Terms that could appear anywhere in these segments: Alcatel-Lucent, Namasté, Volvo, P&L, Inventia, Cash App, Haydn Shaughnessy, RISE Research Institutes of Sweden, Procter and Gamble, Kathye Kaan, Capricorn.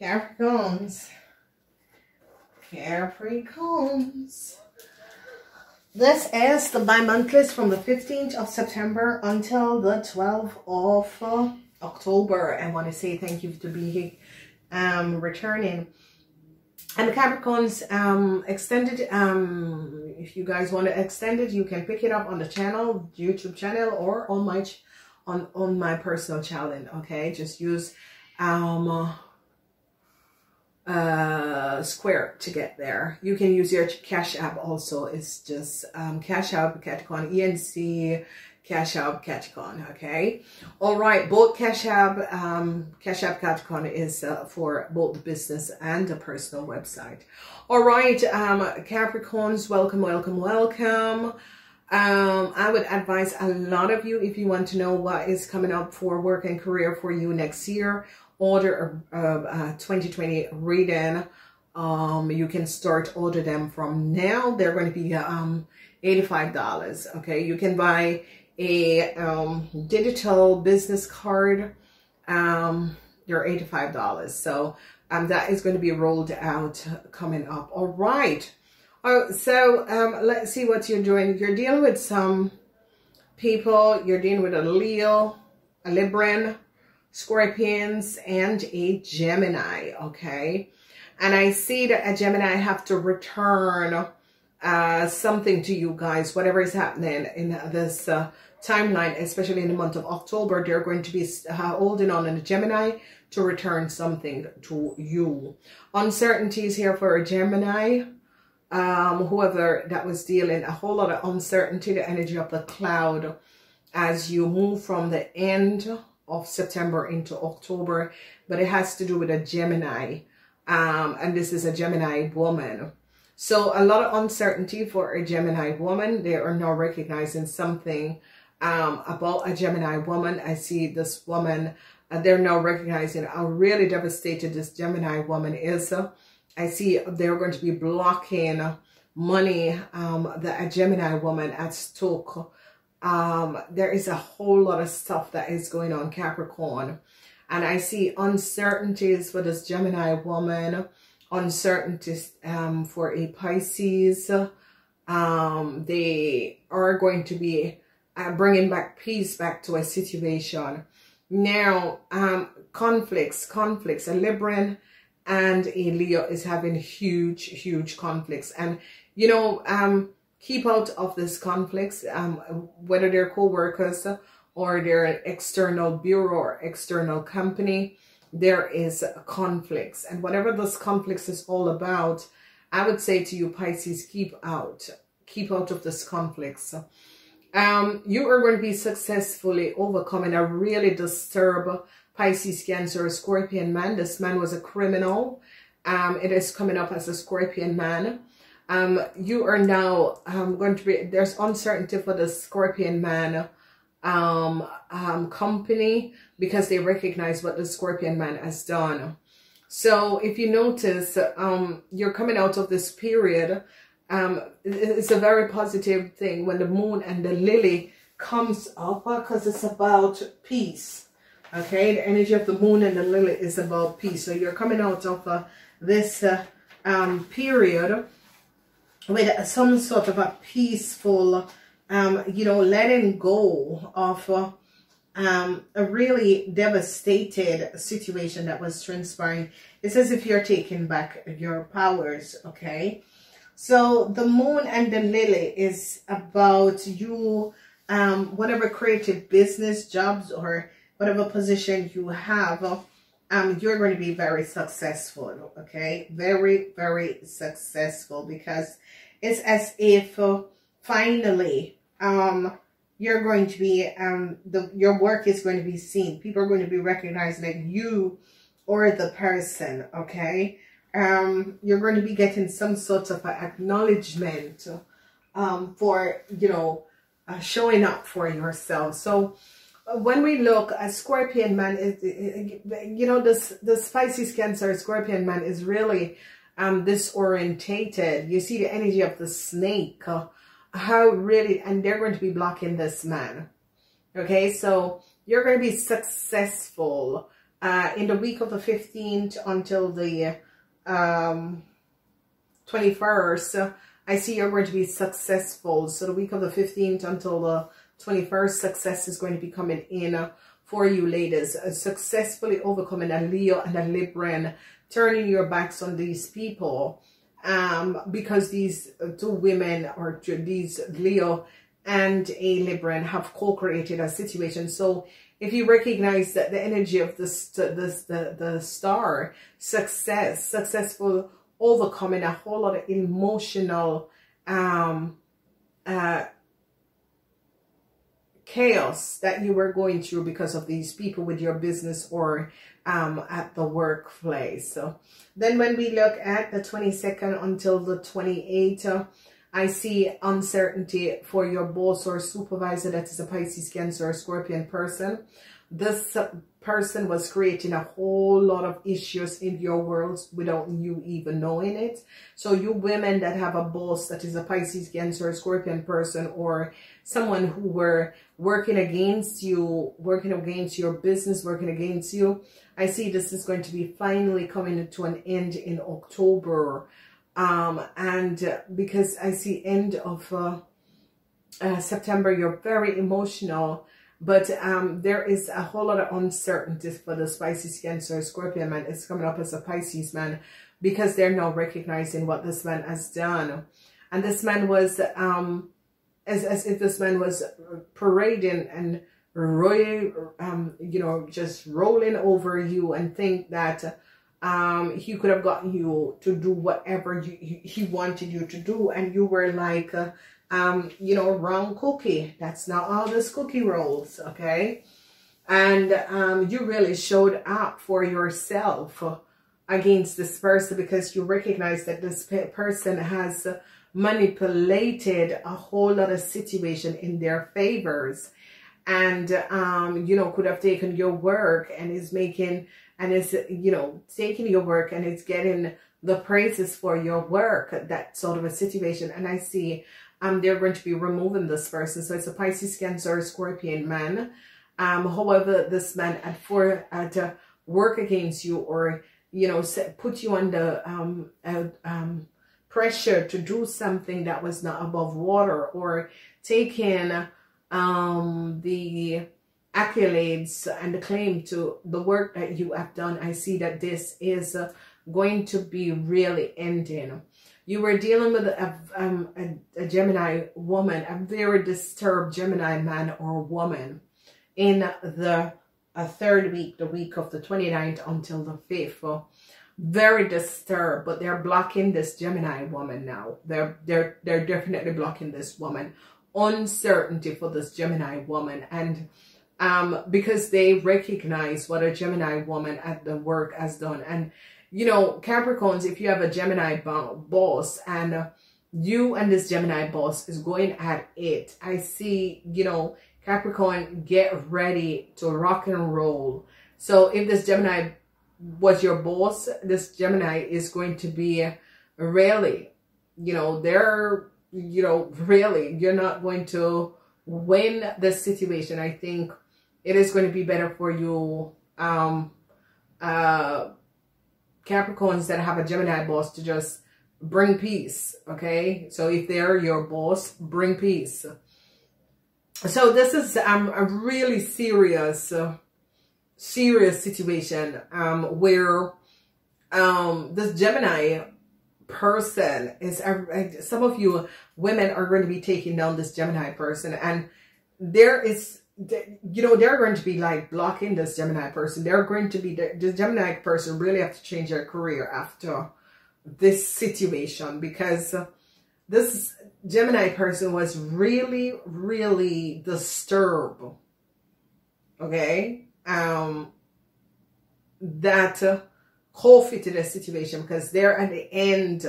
Capricorns. This is the bi-monthlies from the 15th of September until the 12th of October. I want to say thank you to be returning. And Capricorns, extended, if you guys want to extend it, you can pick it up on the channel, YouTube channel, or on my personal channel. Okay, just use Square to get there. You can use your Cash App also. It's just Cash App Kathyekaaninc, ENC Cash App Kathyekaaninc. Okay, all right. Both Cash App Kathyekaaninc is for both the business and the personal website. All right, Capricorns, welcome, welcome, welcome. I would advise a lot of you, if you want to know what is coming up for work and career for you next year, order a 2020 reading. You can start order them from now. They're going to be $85. Okay, you can buy a digital business card. They're $85. So that is going to be rolled out coming up. All right. Oh, so let's see what you're doing. You're dealing with some people. You're dealing with a Leo, a Libran, Scorpions, and a Gemini, okay? And I see that a Gemini have to return something to you guys, whatever is happening in this timeline, especially in the month of October. They're going to be holding on a Gemini to return something to you. Uncertainties here for a Gemini. Whoever that was dealing, a whole lot of uncertainty, the energy of the cloud as you move from the end of September into October, but it has to do with a Gemini, and this is a Gemini woman. So a lot of uncertainty for a Gemini woman. They are now recognizing something about a Gemini woman. I see this woman, they're now recognizing how really devastated this Gemini woman is. I see they're going to be blocking money that a Gemini woman at Stoke. There is a whole lot of stuff that is going on, Capricorn. And I see uncertainties for this Gemini woman, uncertainties for a Pisces. They are going to be bringing back peace back to a situation. Now, conflicts, a Libran and a Leo is having huge, huge conflicts. And, you know, keep out of these conflicts, whether they're co-workers or they're an external bureau or external company, there is conflicts. And whatever those conflicts is all about, I would say to you, Pisces, keep out of these conflicts. You are going to be successfully overcoming a really disturbed Pisces, Cancer, Scorpion man. This man was a criminal. It is coming up as a Scorpion man. You are now going to be, there's uncertainty for the Scorpion man company because they recognize what the Scorpion man has done. So if you notice, you're coming out of this period. It's a very positive thing when the moon and the lily comes up because it's about peace. Okay, the energy of the moon and the lily is about peace. So you're coming out of this period with some sort of a peaceful, you know, letting go of a really devastated situation that was transpiring. It's as if you're taking back your powers, okay? So the moon and the lily is about you, whatever creative business, jobs, or whatever position you have, you're going to be very successful, okay? Very, very successful, because it's as if finally you're going to be, your work is going to be seen. People are going to be recognizing that you are the person, okay? You're going to be getting some sort of acknowledgement for, you know, showing up for yourself. So when we look at Scorpion man, you know, this Pisces, Cancer, Scorpion man is really disorientated. You see the energy of the snake, how really, and they're going to be blocking this man. Okay, so you're going to be successful in the week of the 15th until the 21st, I see you're going to be successful. So the week of the 15th until the 21st, success is going to be coming in for you, ladies. Successfully overcoming a Leo and a Libran, turning your backs on these people, because these two women, or these Leo and a Libran, have co-created a situation. So if you recognize that the energy of the star, successful, overcoming a whole lot of emotional chaos that you were going through because of these people with your business or at the workplace. So then when we look at the 22nd until the 28th, I see uncertainty for your boss or supervisor that is a Pisces, Cancer, or Scorpion person. This person was creating a whole lot of issues in your world without you even knowing it. So you women that have a boss that is a Pisces, Cancer, or Scorpion person, or someone who were working against you, working against your business, working against you, I see this is going to be finally coming to an end in October. And because I see end of September, you're very emotional. But there is a whole lot of uncertainty for the Pisces, Cancer, Scorpion man. It's coming up as a Pisces man because they're now recognizing what this man has done. And this man was, as if this man was parading and rolling, you know, just rolling over you, and think that he could have gotten you to do whatever he wanted you to do, and you were like, you know, wrong cookie. That's not all this cookie rolls, okay? And you really showed up for yourself against this person because you recognize that this person has manipulated a whole lot of situation in their favors, and you know, could have taken your work and is making, and is, you know, taking your work and it's getting the praises for your work, that sort of a situation. And I see they're going to be removing this person. So it's a Pisces, Cancer, Scorpion man. However, this man at work against you, or, you know, put you under pressure to do something that was not above water, or taking the accolades and the claim to the work that you have done. I see that this is going to be really ending. You were dealing with a Gemini woman, a very disturbed Gemini man or woman, in the third week, the week of the 29th until the 5th. Very disturbed, but they're blocking this Gemini woman now. They're definitely blocking this woman. Uncertainty for this Gemini woman, and because they recognize what a Gemini woman at the work has done. And you know, Capricorns, if you have a Gemini boss and you and this Gemini boss is going at it, I see, you know, Capricorn, get ready to rock and roll. So if this Gemini was your boss, this Gemini is going to be really, you know, they're, you know, really, you're not going to win the situation. I think it is going to be better for you, Capricorns that have a Gemini boss, to just bring peace, okay? So if they're your boss, bring peace. So this is a really serious, serious situation where this Gemini person is, some of you women are going to be taking down this Gemini person, and there is, you know, they're going to be like blocking this Gemini person. They're going to be, the Gemini person really have to change their career after this situation, because this Gemini person was really, really disturbed. Okay. That co-fitted a situation, because they're at the end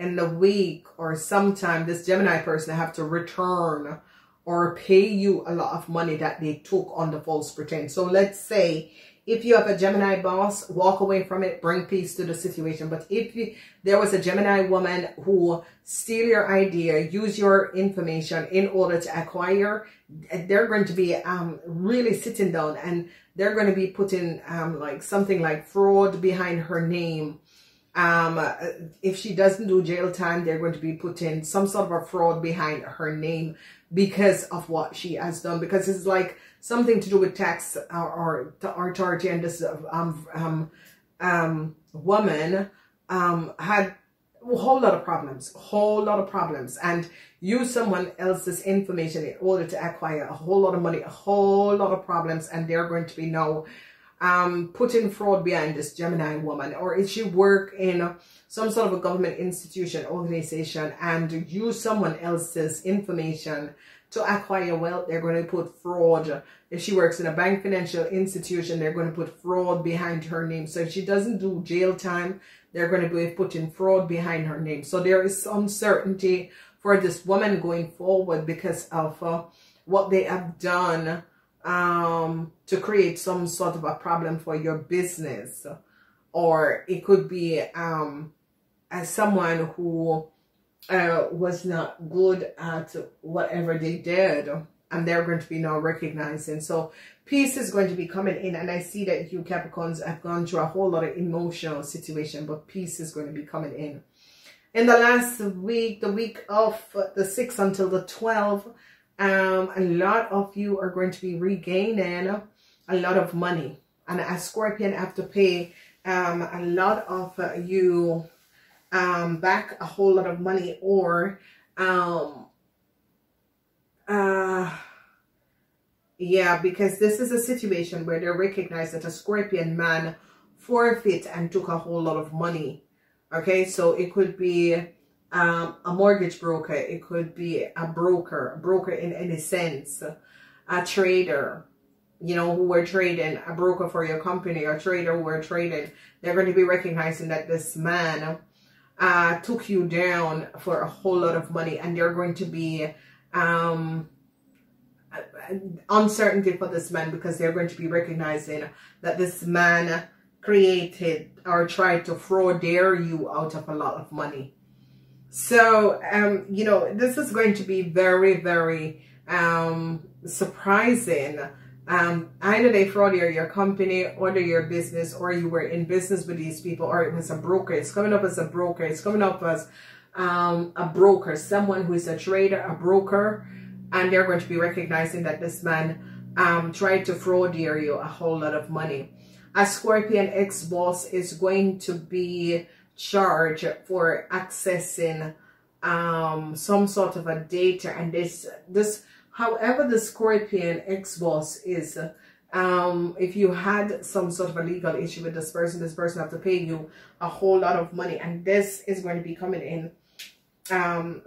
in the week or sometime, this Gemini person have to return or pay you a lot of money that they took on the false pretense. So let's say if you have a Gemini boss, walk away from it, bring peace to the situation. But if there was a Gemini woman who steal your idea, use your information in order to acquire, they're going to be really sitting down, and they're going to be putting like something like fraud behind her name. If she doesn't do jail time, they're going to be putting some sort of a fraud behind her name because of what she has done, because it's like something to do with tax or authority. And this woman had a whole lot of problems, and used someone else's information in order to acquire a whole lot of money, a whole lot of problems. And they're going to be now putting fraud behind this Gemini woman. Or if she work in some sort of a government institution, organization, and use someone else's information to acquire wealth, they're going to put fraud. If she works in a bank, financial institution, they're going to put fraud behind her name. So if she doesn't do jail time, they're going to be putting fraud behind her name. So there is uncertainty for this woman going forward because of what they have done to create some sort of a problem for your business. Or it could be as someone who was not good at whatever they did, and they're going to be now recognizing. So peace is going to be coming in, and I see that you Capricorns have gone through a whole lot of emotional situation, but peace is going to be coming in the last week, the week of the 6th until the 12th. A lot of you are going to be regaining a lot of money, and as Scorpion have to pay a lot of you back a whole lot of money, or yeah, because this is a situation where they recognize that a Scorpion man forfeit and took a whole lot of money. Okay, so it could be a mortgage broker, it could be a broker in any sense, a trader, you know, who were trading, a broker for your company, or a trader who were trading. They're going to be recognizing that this man took you down for a whole lot of money, and they're going to be uncertainty for this man, because they're going to be recognizing that this man created or tried to fraud you out of a lot of money. So, you know, this is going to be very, very surprising. Either they fraud your company or your business, or you were in business with these people, or it was a broker. It's coming up as a broker. It's coming up as a broker, someone who is a trader, a broker. And they're going to be recognizing that this man tried to fraud you a whole lot of money. A Scorpion ex-boss is going to be charge for accessing some sort of a data, and this however the Scorpion ex-boss is, if you had some sort of a legal issue with this person have to pay you a whole lot of money, and this is going to be coming in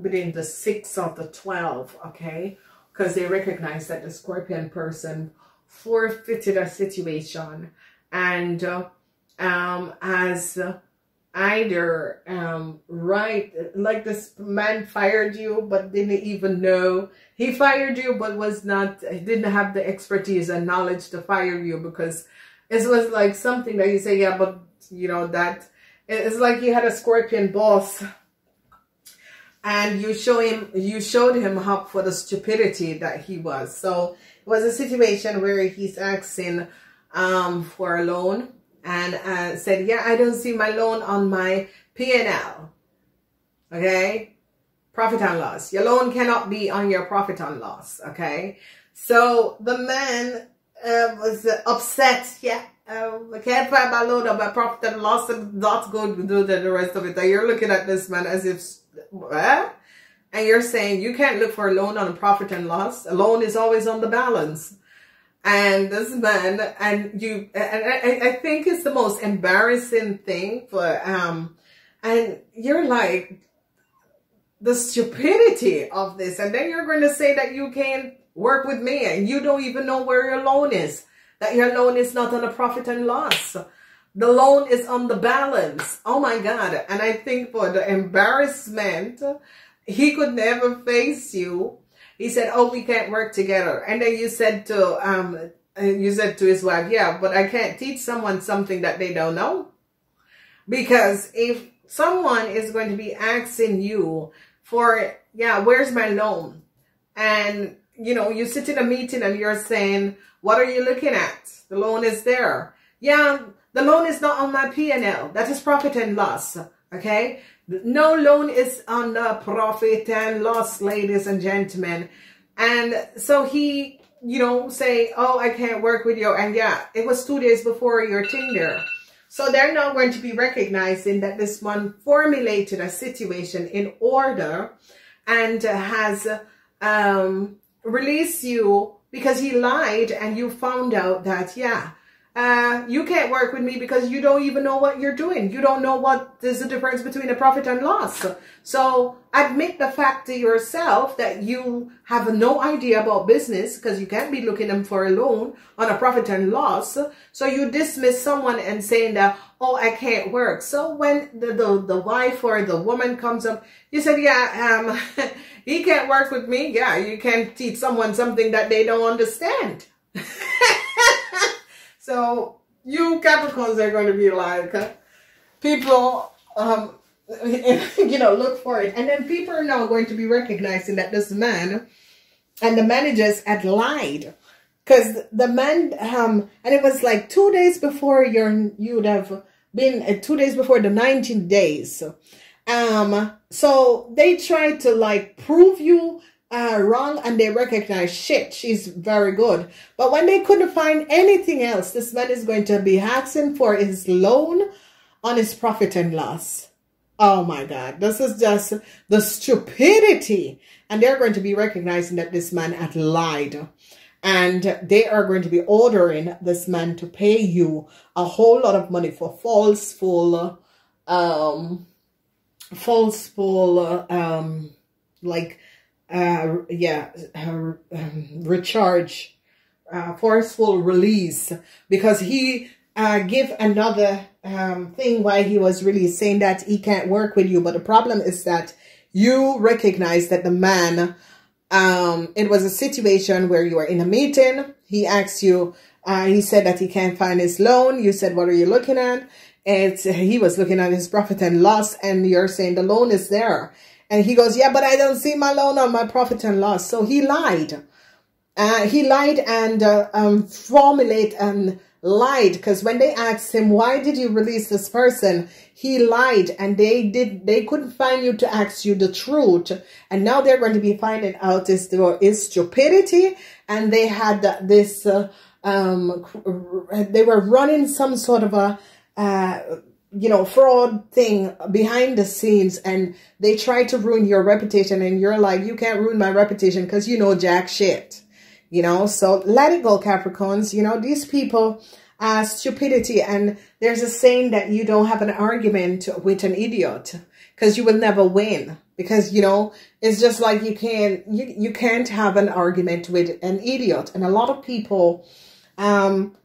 within the 6th of the 12th. Okay, because they recognize that the Scorpion person forfeited a situation, and as either right, like this man fired you but didn't even know he fired you, but didn't have the expertise and knowledge to fire you, because it was like something that you say, yeah, but you know that it's like you had a Scorpion boss and you showed him up for the stupidity that he was. So it was a situation where he's asking for a loan, and said, yeah, I don't see my loan on my P&L. Okay, profit and loss. Your loan cannot be on your profit and loss. Okay, so the man was upset. Yeah, I can't find my loan on my profit and loss. I'm not going to do the rest of it. And you're looking at this man as if, and you're saying you can't look for a loan on a profit and loss. A loan is always on the balance. And this man, and I think it's the most embarrassing thing for, and you're like, the stupidity of this. And then you're going to say that you can't work with me, and you don't even know where your loan is, that your loan is not on a profit and loss. The loan is on the balance. Oh my God. And I think for the embarrassment, he could never face you. He said, oh, we can't work together. And then you said to his wife, yeah, but I can't teach someone something that they don't know. Because if someone is going to be asking you for, yeah, where's my loan? And, you know, you sit in a meeting and you're saying, what are you looking at? The loan is there. Yeah, the loan is not on my P&L. That is profit and loss. Okay? No loan is on the profit and loss, ladies and gentlemen. And so he, you know, say, oh, I can't work with you. And yeah, it was 2 days before your thing there. So they're now going to be recognizing that this one formulated a situation in order and has released you because he lied and you found out that, yeah, you can't work with me because you don't even know what you're doing. You don't know what is the difference between a profit and loss. So admit the fact to yourself that you have no idea about business because you can't be looking them for a loan on a profit and loss. So you dismiss someone and saying that, oh, I can't work. So when the wife or the woman comes up, you said, yeah, he can't work with me. Yeah, you can't teach someone something that they don't understand. So you Capricorns are going to be like, people, you know, look for it. And then people are now going to be recognizing that this man and the managers had lied. Because the man, and it was like 2 days before you'd have been, 2 days before the 19 days. So they tried to like prove you wrong, and they recognize, shit, she's very good. But when they couldn't find anything else, this man is going to be asking for his loan on his profit and loss. Oh my God, this is just the stupidity. And they're going to be recognizing that this man had lied. And they are going to be ordering this man to pay you a whole lot of money for forceful release, because he give another thing why he was really saying that he can't work with you. But the problem is that you recognize that the man, it was a situation where you were in a meeting. He asked you, he said that he can't find his loan. You said, what are you looking at? And he was looking at his profit and loss, and you're saying the loan is there. And he goes, yeah, but I don't see my loan on my profit and loss. So he lied. He lied because when they asked him, why did you release this person? He lied, and they couldn't find you to ask you the truth. And now they're going to be finding out is stupidity. And they had this, they were running some sort of a, you know, fraud thing behind the scenes, and they try to ruin your reputation, and you're like, you can't ruin my reputation because you know jack shit, you know. So let it go, Capricorns. You know, these people are stupidity, and there's a saying that you don't have an argument with an idiot because you will never win, because, you know, it's just like you can't have an argument with an idiot. And a lot of people kind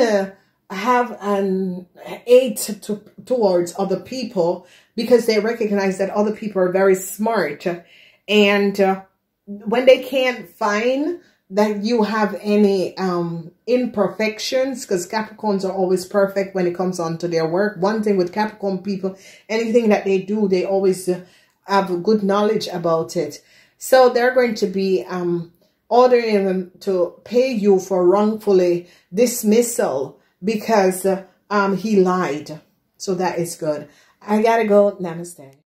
of have an hate towards other people because they recognize that other people are very smart, and when they can't find that you have any imperfections, because Capricorns are always perfect when it comes on to their work. One thing with Capricorn people, anything that they do, they always have good knowledge about it. So they're going to be ordering them to pay you for wrongfully dismissal because he lied. So that is good. I gotta go. Namaste.